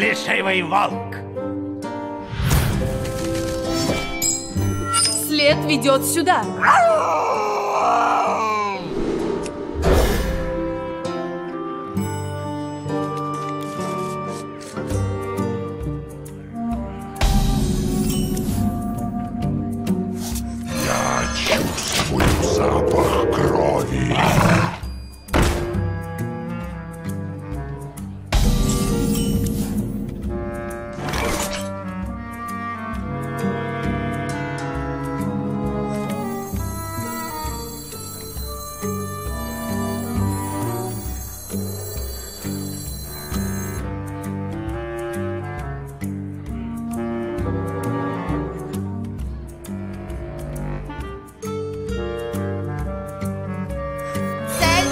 Плешивый волк. След ведет сюда. Я чувствую запах крови.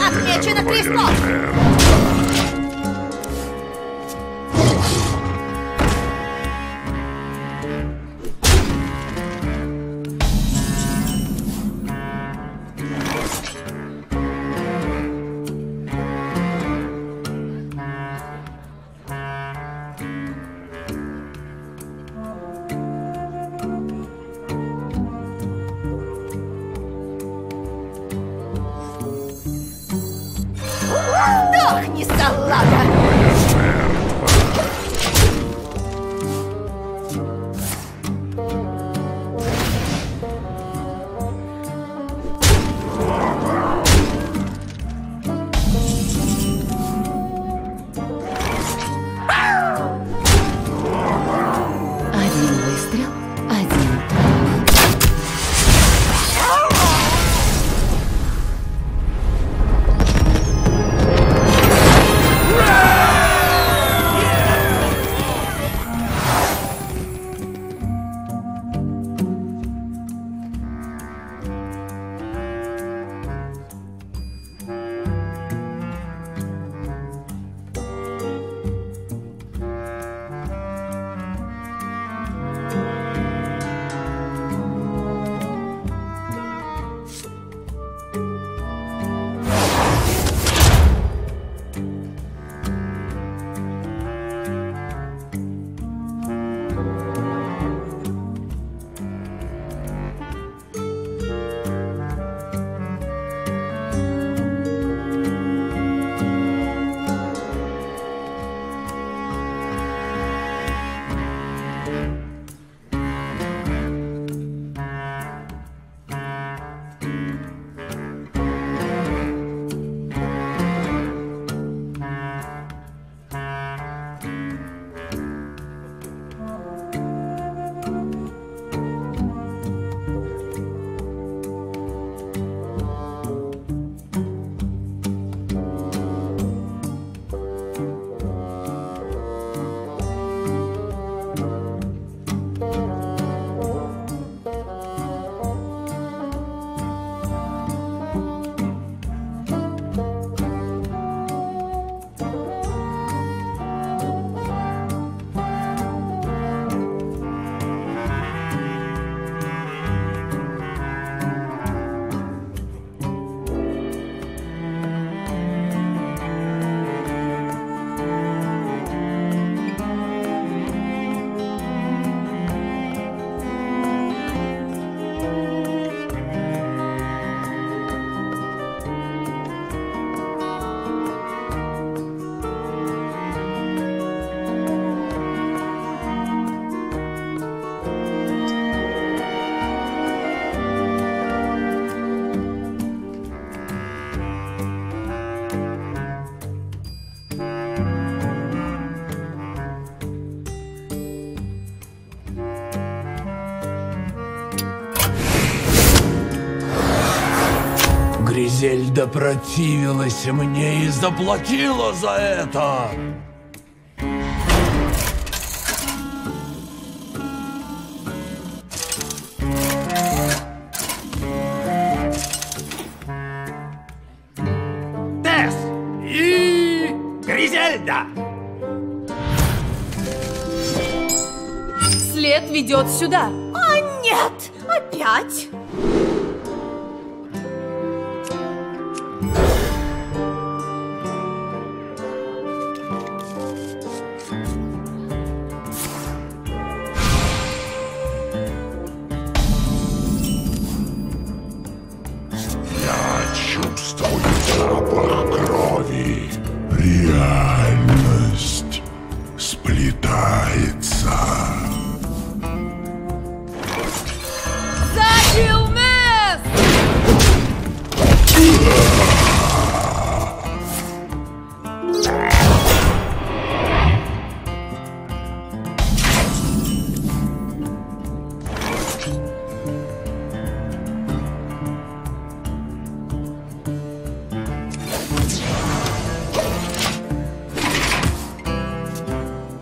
Отмечено крестом. Сдохни, салага! Один выстрел, один Зельда противилась мне и заплатила за это! Тесс и... Гризельда! След ведет сюда! О нет! Опять! уплетается. Задел нас!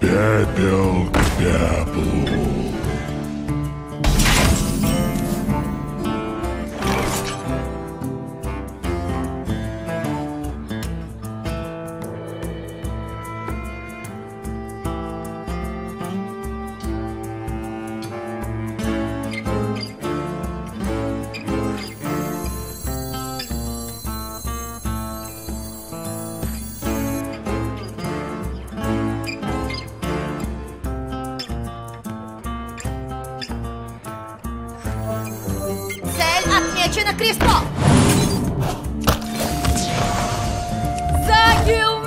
Пепел к пеплу. Отмечено крестом! За Гилмен!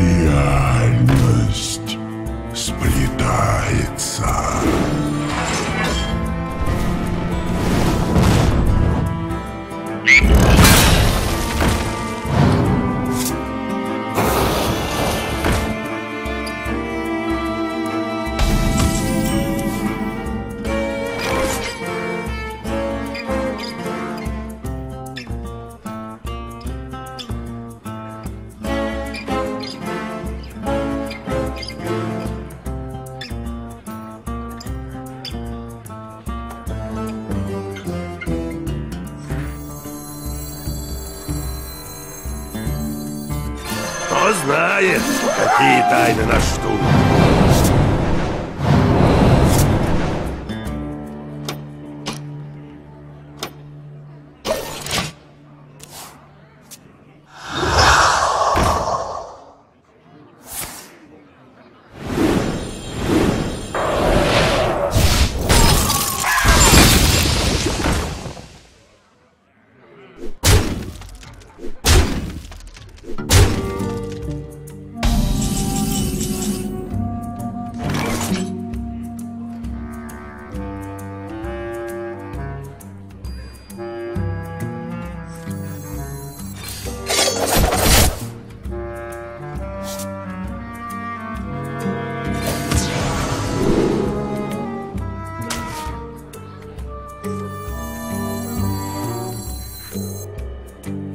Реальность сплетается. Знает, какие тайны нас ждут.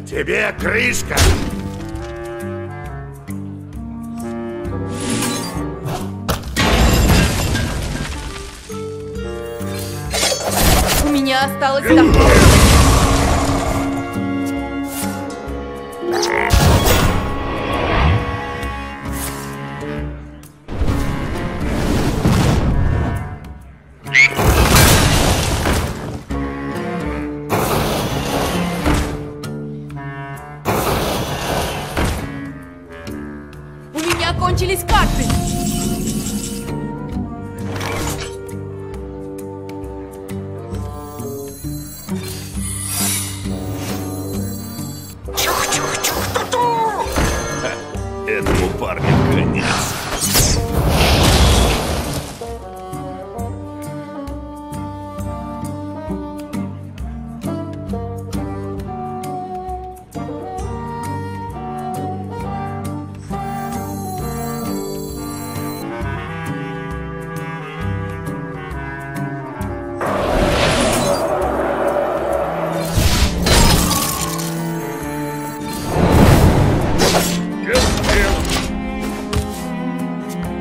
Тебе крышка! У меня осталось там. Кончились карты. Чух-чух-чух-ту-ту. Этому парню конец.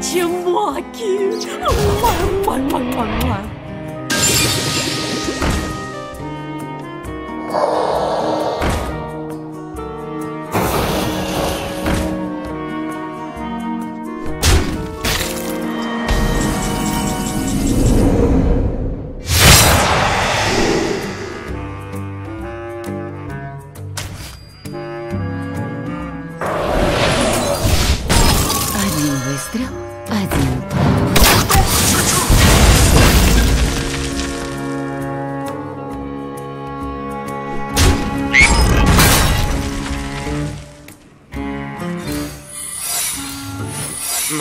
Чемаки!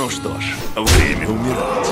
Ну что ж, время умирать.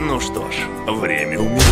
Ну что ж, время умирать.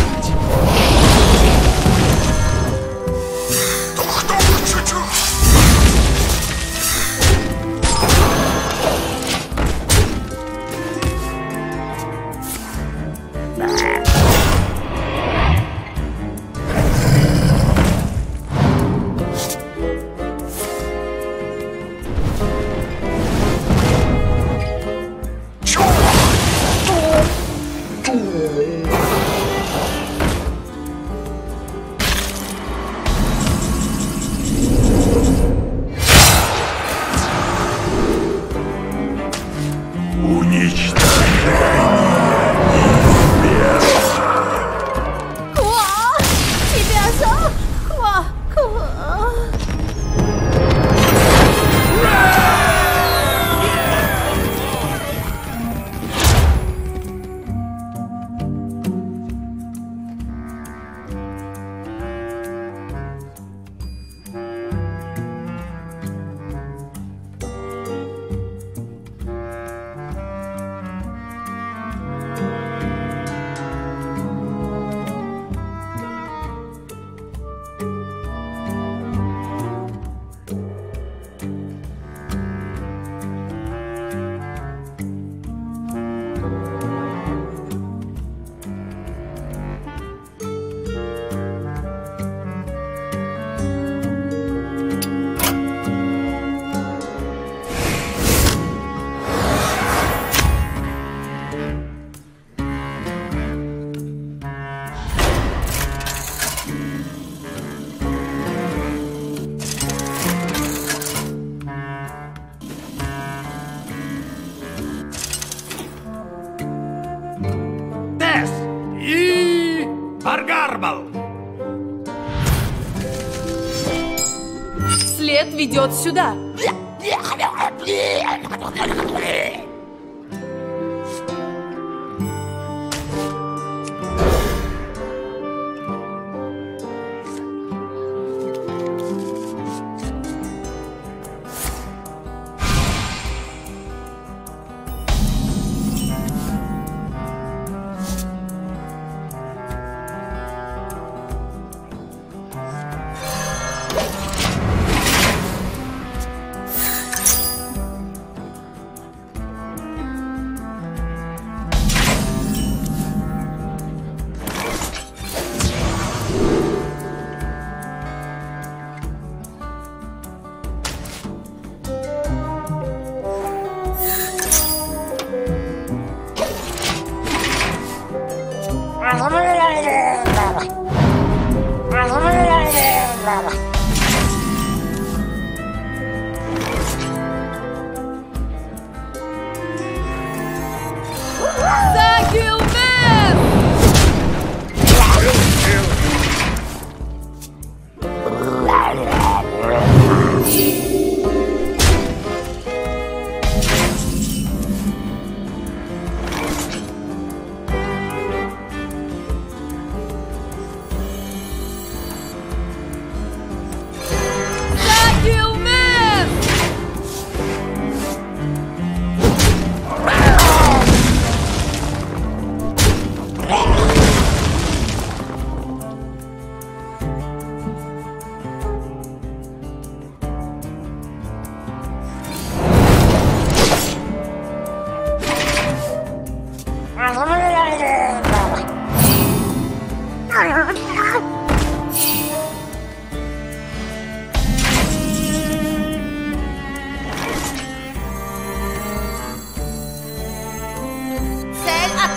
След ведет сюда.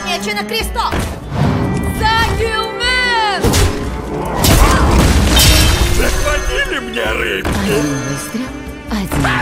Отмечено крестом! Загилмен! Захватили мне рыбки! Один выстрел, один.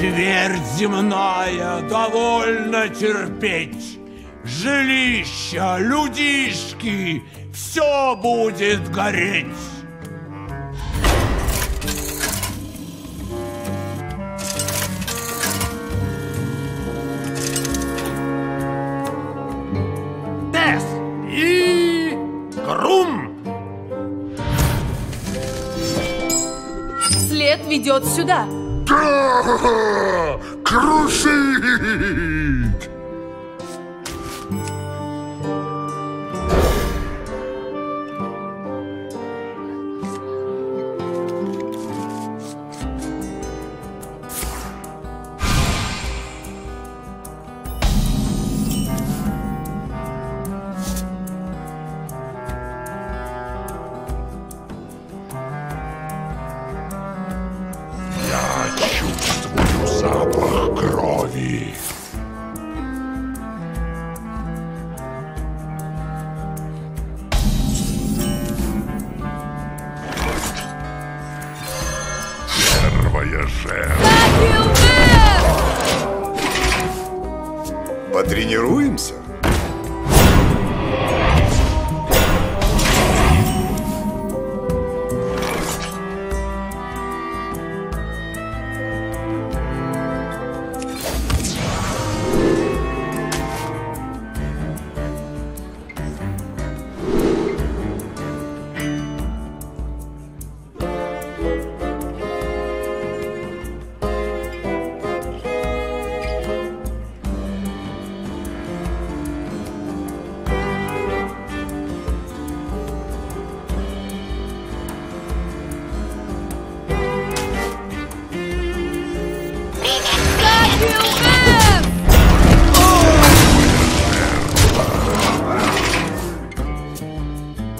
Твердь земная, довольно терпеть. Жилища, людишки, все будет гореть. Тес и Крум. След ведет сюда. Крушить! Shoot. России. Первая жертва. Потренируемся?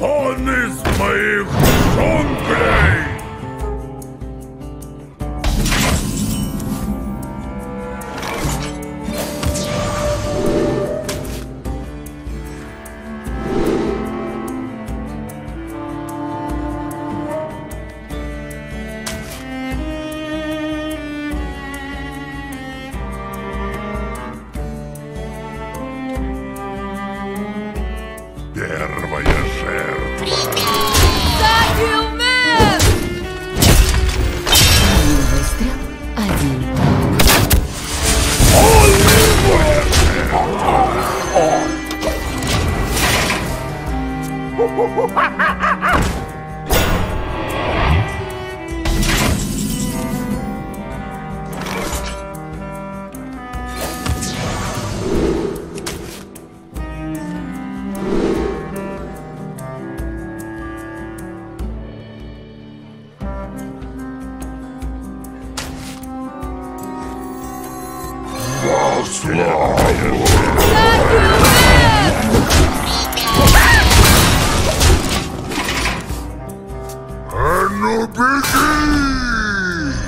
Он из моих джунглей! Первая жертва. Один выстрел, один. Он! Слава Богу! А ну беги! Я не промахнулась.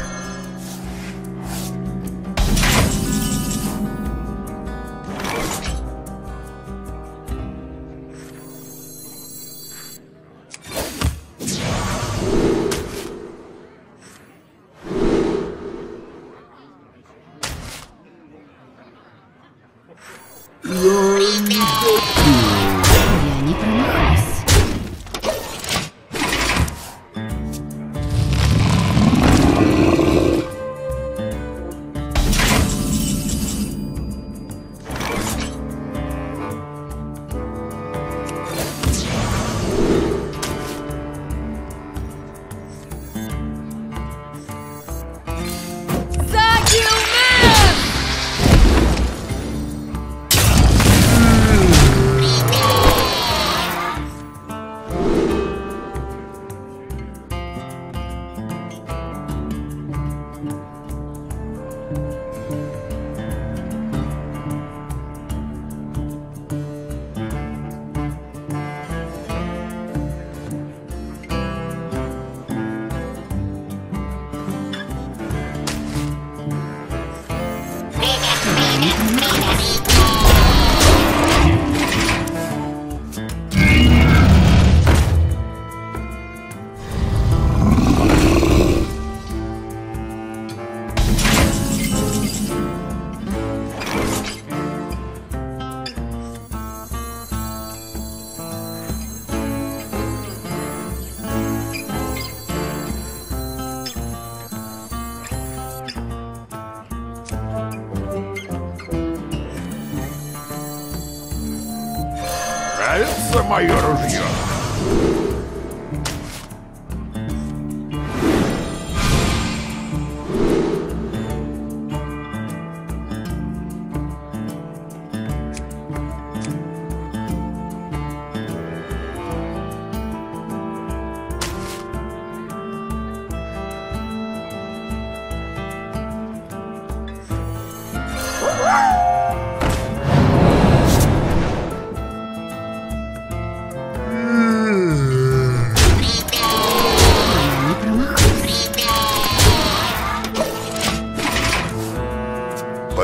Нравится мое ружье?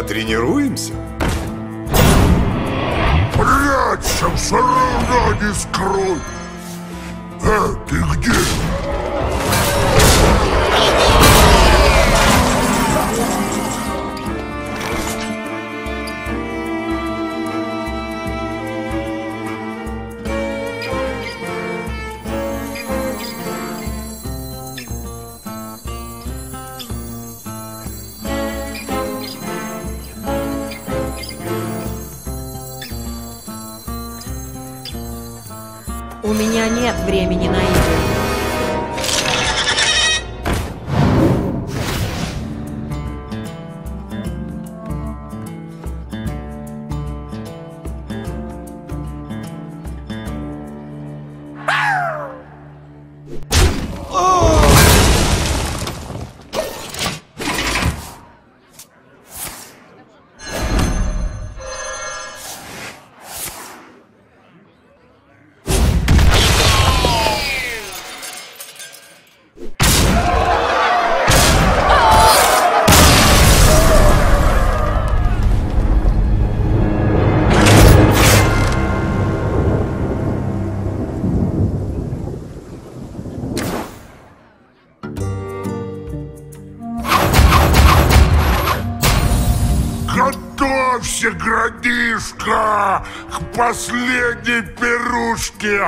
Потренируемся? Прячься в шароваге с кровью! Ты где? У меня нет времени на Городишко к последней пирушке.